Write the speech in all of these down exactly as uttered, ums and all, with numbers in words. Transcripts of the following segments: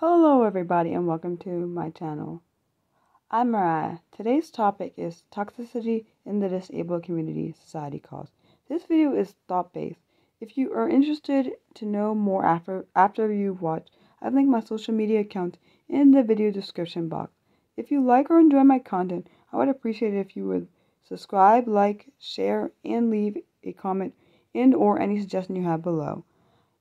Hello everybody and welcome to my channel. I'm Mariah. Today's topic is toxicity in the disabled community society calls. This video is thought-based. If you are interested to know more after, after you watch, I've linked my social media accounts in the video description box. If you like or enjoy my content, I would appreciate it if you would subscribe, like, share, and leave a comment and or any suggestion you have below.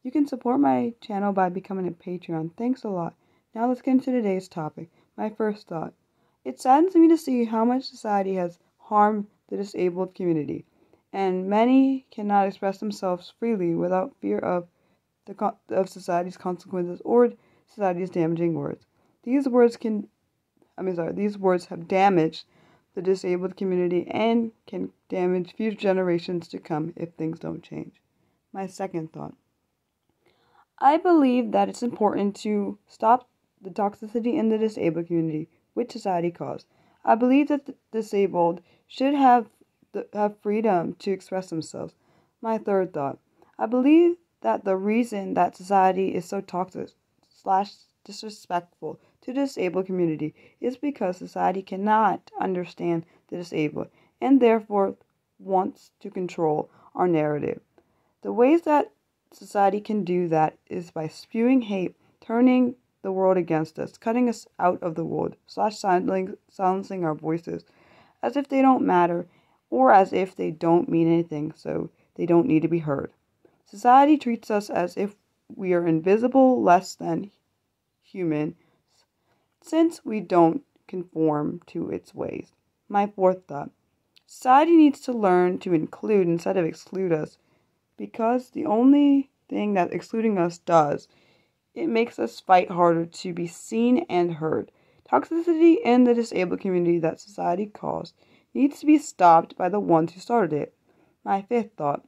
You can support my channel by becoming a Patreon. Thanks a lot. Now let's get into today's topic. My first thought. It saddens me to see how much society has harmed the disabled community, and many cannot express themselves freely without fear of the con of society's consequences or society's damaging words. These words can, I mean, sorry, these words have damaged the disabled community and can damage future generations to come if things don't change. My second thought. I believe that it's important to stop the toxicity in the disabled community, which society caused. I believe that the disabled should have the, have freedom to express themselves. My third thought. I believe that the reason that society is so toxic slash disrespectful to the disabled community is because society cannot understand the disabled and therefore wants to control our narrative. The ways that society can do that is by spewing hate, turning the world against us, cutting us out of the world, slash silencing our voices, as if they don't matter, or as if they don't mean anything, so they don't need to be heard. Society treats us as if we are invisible, less than human, since we don't conform to its ways. My fourth thought. Society needs to learn to include instead of exclude us, because the only thing that excluding us does, it makes us fight harder to be seen and heard. Toxicity in the disabled community that society caused needs to be stopped by the ones who started it. My fifth thought.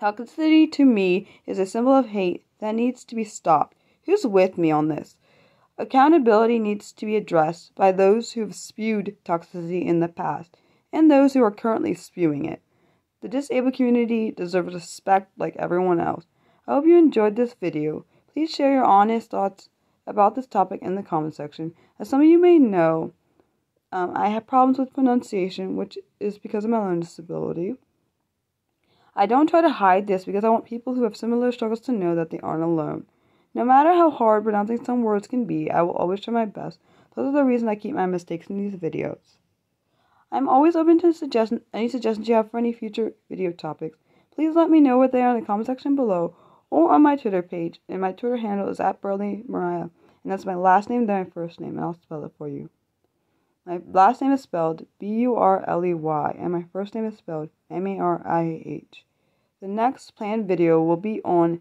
Toxicity to me is a symbol of hate that needs to be stopped. Who's with me on this? Accountability needs to be addressed by those who've spewed toxicity in the past and those who are currently spewing it. The disabled community deserves respect like everyone else. I hope you enjoyed this video. Please share your honest thoughts about this topic in the comment section. As some of you may know, um, I have problems with pronunciation, which is because of my learning disability. I don't try to hide this because I want people who have similar struggles to know that they aren't alone. No matter how hard pronouncing some words can be, I will always try my best. Those are the reasons I keep my mistakes in these videos. I'm always open to suggestion, any suggestions you have for any future video topics. Please let me know what they are in the comment section below or on my Twitter page. And my Twitter handle is at Burley Mariah. And that's my last name, then my first name. And I'll spell it for you. My last name is spelled B U R L E Y. And my first name is spelled M A R I A H. The next planned video will be on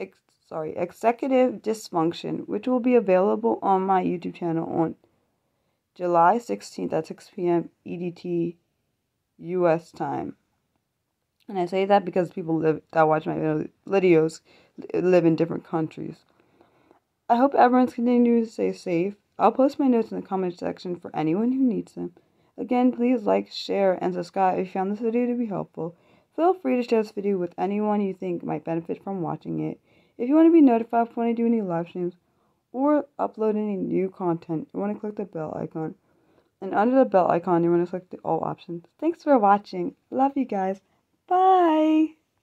ex sorry, executive dysfunction, which will be available on my YouTube channel on July sixteenth at six P M E D T U S time. And I say that because people live that watch my videos live in different countries. I hope everyone's continuing to stay safe. I'll post my notes in the comment section for anyone who needs them. Again, please like, share, and subscribe if you found this video to be helpful. Feel free to share this video with anyone you think might benefit from watching it. If you want to be notified when I do any live streams, or upload any new content, you want to click the bell icon. And under the bell icon, you want to click the all options. Thanks for watching. Love you guys. Bye.